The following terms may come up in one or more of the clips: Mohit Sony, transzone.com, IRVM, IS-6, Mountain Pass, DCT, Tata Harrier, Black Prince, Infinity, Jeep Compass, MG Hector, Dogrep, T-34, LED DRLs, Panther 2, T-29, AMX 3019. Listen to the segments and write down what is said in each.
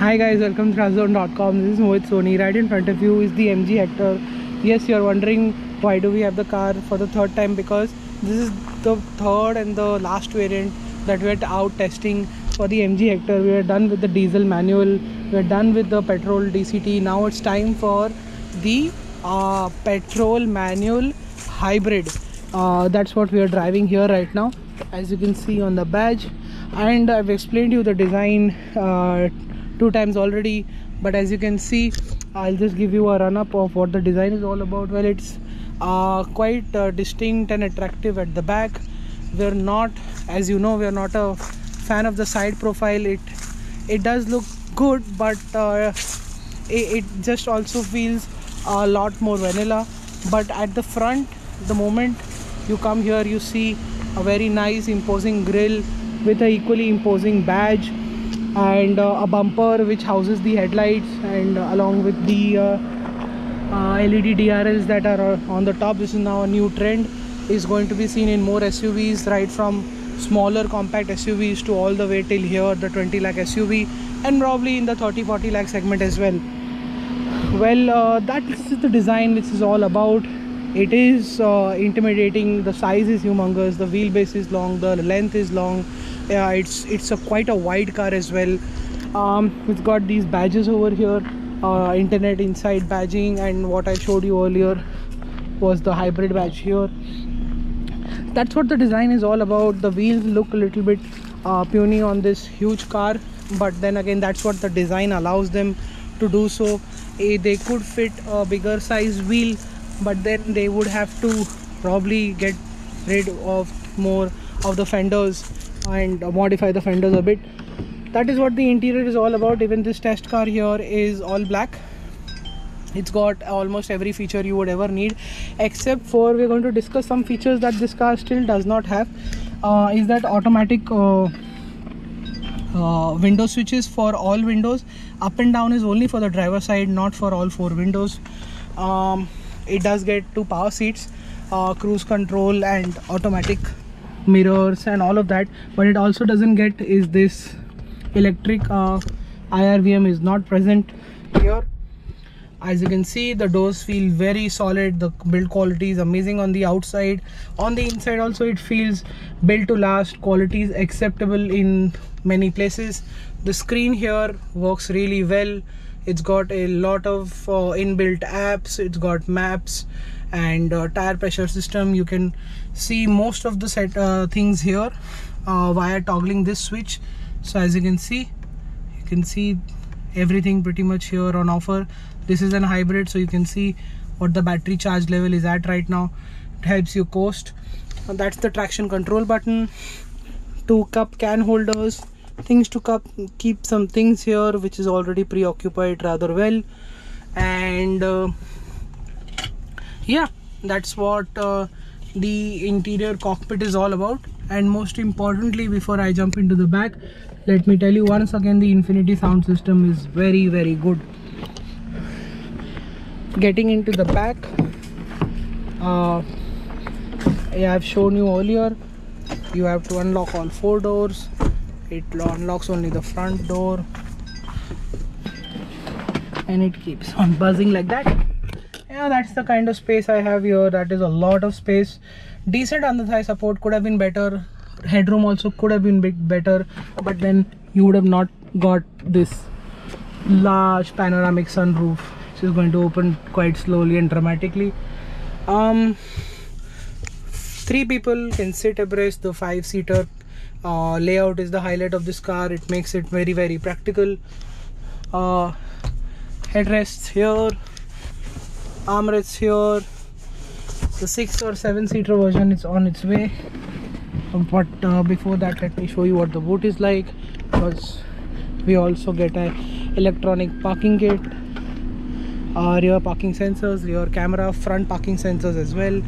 Hi guys, welcome to transzone.com. This is Mohit Sony. Right in front of you is the MG Hector. Yes, you are wondering why do we have the car for the third time, because this is the third and the last variant that we are out testing for the MG Hector. We are done with the diesel manual, we are done with the petrol DCT. Now it's time for the petrol manual hybrid. That's what we are driving here right now, as you can see on the badge. And I've explained you the design two times already, but as you can see, I'll just give you a run-up of what the design is all about. Well, it's quite distinct and attractive at the back. We're not, as you know, we're not a fan of the side profile. It does look good, but it just also feels a lot more vanilla. But at the front, the moment you come here, you see a very nice imposing grille with an equally imposing badge, and a bumper which houses the headlights, and along with the LED DRLs that are on the top. This is now a new trend, is going to be seen in more SUVs, right from smaller compact SUVs to all the way till here the 20 lakh SUV, and probably in the 30-40 lakh segment as well. Well, that is the design which is all about. It is intimidating. The size is humongous, the wheelbase is long, the length is long. Yeah, it's quite a wide car as well. It's got these badges over here, internet inside badging, and what I showed you earlier was the hybrid badge here. That's what the design is all about. The wheels look a little bit puny on this huge car, but then again, that's what the design allows them to do. So they could fit a bigger size wheel, but then they would have to probably get rid of more of the fenders and modify the fenders a bit. That is what the interior is all about. Even this test car here is all black. It's got almost every feature you would ever need, except for, we're going to discuss some features that this car still does not have. Is that automatic window switches for all windows. Up and down is only for the driver's side, not for all four windows. It does get two power seats, cruise control and automatic mirrors and all of that. But it also doesn't get is this electric IRVM is not present here. As you can see, the doors feel very solid. The build quality is amazing on the outside. On the inside also, it feels built to last. Quality is acceptable in many places. The screen here works really well. It's got a lot of inbuilt apps. It's got maps and tire pressure system. You can see most of the set things here via toggling this switch. So as you can see everything pretty much here on offer. This is an hybrid, so you can see what the battery charge level is at right now. It helps you coast. And that's the traction control button, 2-cup can holders, things to keep some things here, which is already preoccupied rather well. And yeah, that's what the interior cockpit is all about. And most importantly, before I jump into the back, let me tell you once again, the Infinity sound system is very, very good. Getting into the back, yeah, I've shown you earlier, you have to unlock all four doors. It unlocks only the front door, and it keeps on buzzing like that. Yeah, that's the kind of space I have here. That is a lot of space. Decent under thigh support, could have been better. Headroom also could have been bit better, but then you would have not got this large panoramic sunroof, which is going to open quite slowly and dramatically. 3 people can sit abreast. The 5-seater layout is the highlight of this car. It makes it very, very practical. Headrests here, armrests here. The 6- or 7-seater version is on its way, but before that, let me show you what the boot is like, because we also get an electronic parking kit, rear parking sensors, rear camera, front parking sensors as well.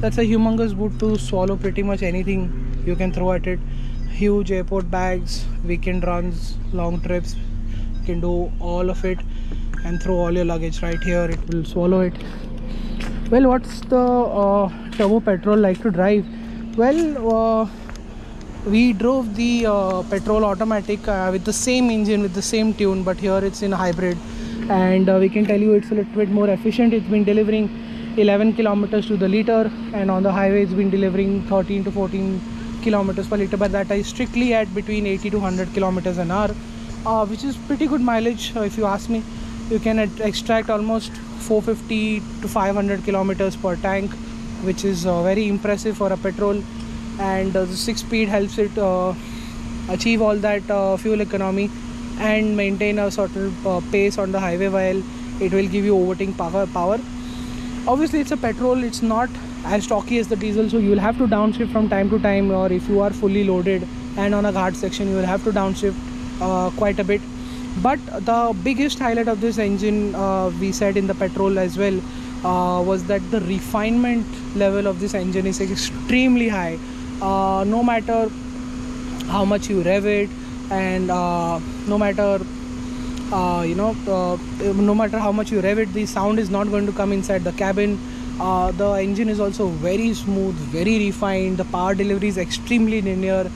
That's a humongous boot to swallow pretty much anything you can throw at it. Huge airport bags, weekend runs, long trips, you can do all of it and throw all your luggage right here. It will swallow it. Well, what's the turbo petrol like to drive? Well, We drove the petrol automatic with the same engine, with the same tune, but here it's in hybrid, and we can tell you it's a little bit more efficient. It's been delivering 11 kilometers to the liter, and on the highway it's been delivering 13 to 14 kilometers per liter, but that is strictly at between 80 to 100 kilometers an hour, which is pretty good mileage. If you ask me, you can extract almost 450 to 500 kilometers per tank, which is very impressive for a petrol. And the 6-speed helps it achieve all that fuel economy and maintain a sort of pace on the highway, while it will give you overtaking power. Obviously it's a petrol, it's not as stocky as the diesel, so you will have to downshift from time to time, or if you are fully loaded and on a guard section, you will have to downshift quite a bit. But the biggest highlight of this engine, we said in the petrol as well, was that the refinement level of this engine is extremely high. No matter how much you rev it, and no matter no matter how much you rev it, the sound is not going to come inside the cabin. The engine is also very smooth, very refined. The power delivery is extremely linear.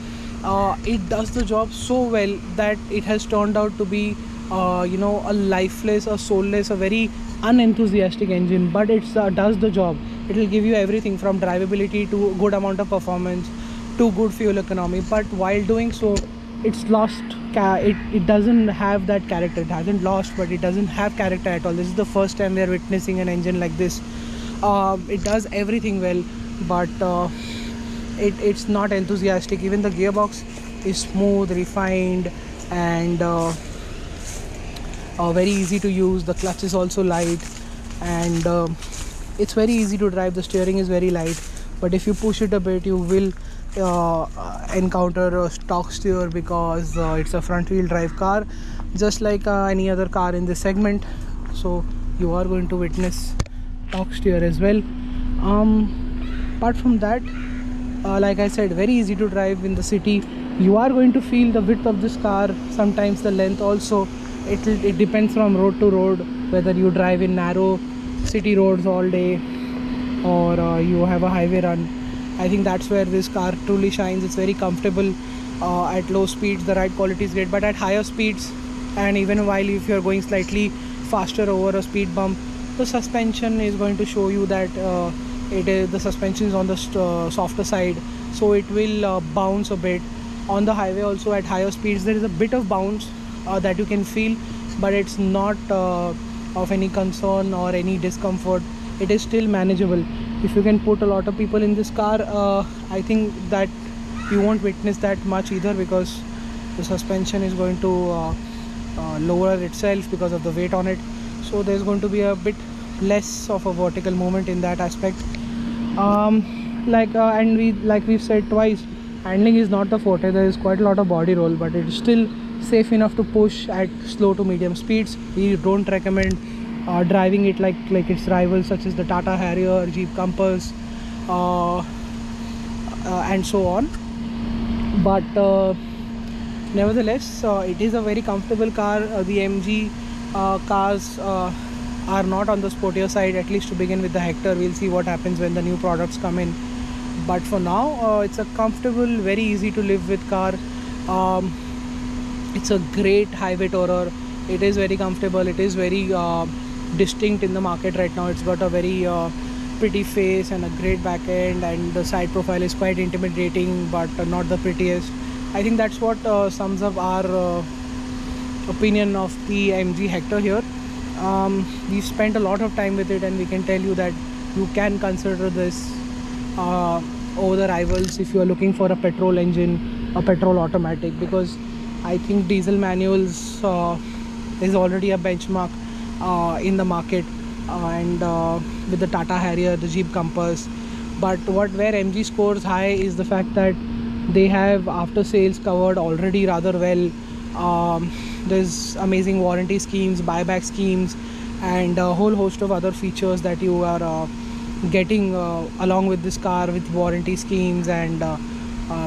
It does the job so well that it has turned out to be a lifeless, a soulless, a very unenthusiastic engine, but it does the job. It will give you everything from drivability to good amount of performance to good fuel economy, but while doing so, it's lost, it doesn't have that character. It hasn't lost, but it doesn't have character at all. This is the first time we are witnessing an engine like this. It does everything well, but it's not enthusiastic. Even the gearbox is smooth, refined, and very easy to use. The clutch is also light, and it's very easy to drive. The steering is very light, but if you push it a bit, you will encounter a stock steer, because it's a front wheel drive car, just like any other car in this segment, so you are going to witness stock steer as well. Apart from that, like I said, very easy to drive in the city. You are going to feel the width of this car, sometimes the length also. It depends from road to road, whether you drive in narrow city roads all day, or you have a highway run. I think that's where this car truly shines. It's very comfortable at low speeds. The ride quality is great, but at higher speeds, and even while if you're going slightly faster over a speed bump, the suspension is going to show you that the suspension is on the softer side, so it will bounce a bit. On the highway also, at higher speeds, there is a bit of bounce that you can feel, but it's not of any concern or any discomfort. It is still manageable. If you can put a lot of people in this car, I think that you won't witness that much either, because the suspension is going to lower itself because of the weight on it, so there's going to be a bit less of a vertical movement in that aspect. We've said twice, handling is not the forte. There is quite a lot of body roll, but it's still safe enough to push at slow to medium speeds. We don't recommend driving it like its rivals, such as the Tata Harrier, Jeep Compass, and so on, but nevertheless, it is a very comfortable car. The MG cars are not on the sportier side, at least to begin with. The Hector, we'll see what happens when the new products come in, but for now, it's a comfortable, very easy to live with car. It's a great highway tourer. It is very comfortable. It is very distinct in the market right now. It's got a very pretty face and a great back end, and the side profile is quite intimidating, but not the prettiest. I think that's what sums up our opinion of the MG Hector here. We've spent a lot of time with it, and we can tell you that you can consider this over the rivals if you are looking for a petrol engine, a petrol automatic, because I think diesel manuals is already a benchmark in the market, and with the Tata Harrier, the Jeep Compass. But where MG scores high is the fact that they have after sales covered already rather well. There's amazing warranty schemes, buyback schemes, and a whole host of other features that you are getting along with this car, with warranty schemes and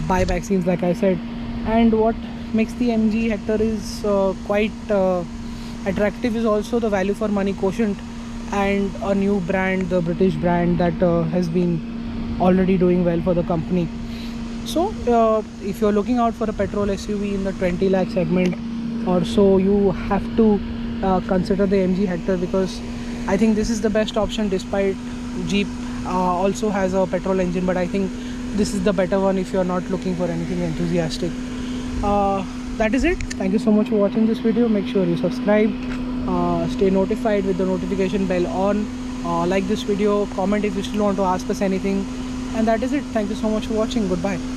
buyback schemes, like I said. And what makes the MG Hector is quite attractive is also the value for money quotient, and a new brand, the British brand, that has been already doing well for the company. So if you're looking out for a petrol SUV in the 20 lakh segment or so, you have to consider the MG Hector, because I think this is the best option. Despite Jeep also has a petrol engine, but I think this is the better one if you're not looking for anything enthusiastic. That is it. Thank you so much for watching this video. Make sure you subscribe, stay notified with the notification bell on, like this video, comment if you still want to ask us anything, and that is it. Thank you so much for watching. Goodbye.